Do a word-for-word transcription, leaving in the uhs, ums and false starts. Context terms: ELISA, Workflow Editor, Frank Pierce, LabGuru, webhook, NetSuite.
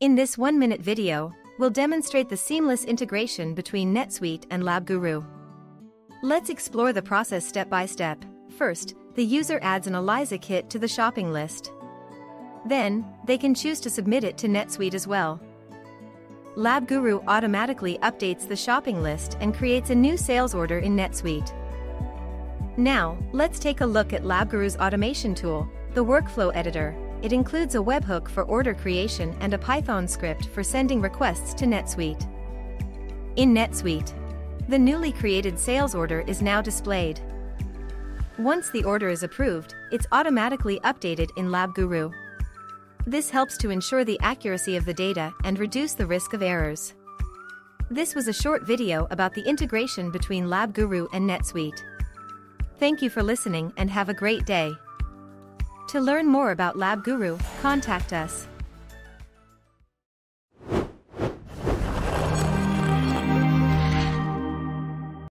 In this one-minute video, we'll demonstrate the seamless integration between NetSuite and LabGuru. Let's explore the process step by step. First, the user adds an ELISA kit to the shopping list. Then, they can choose to submit it to NetSuite as well. LabGuru automatically updates the shopping list and creates a new sales order in NetSuite. Now, let's take a look at LabGuru's automation tool, the Workflow Editor. It includes a webhook for order creation and a Python script for sending requests to NetSuite. In NetSuite, the newly created sales order is now displayed. Once the order is approved, it's automatically updated in LabGuru. This helps to ensure the accuracy of the data and reduce the risk of errors. This was a short video about the integration between LabGuru and NetSuite. Thank you for listening and have a great day. To learn more about LabGuru, contact us.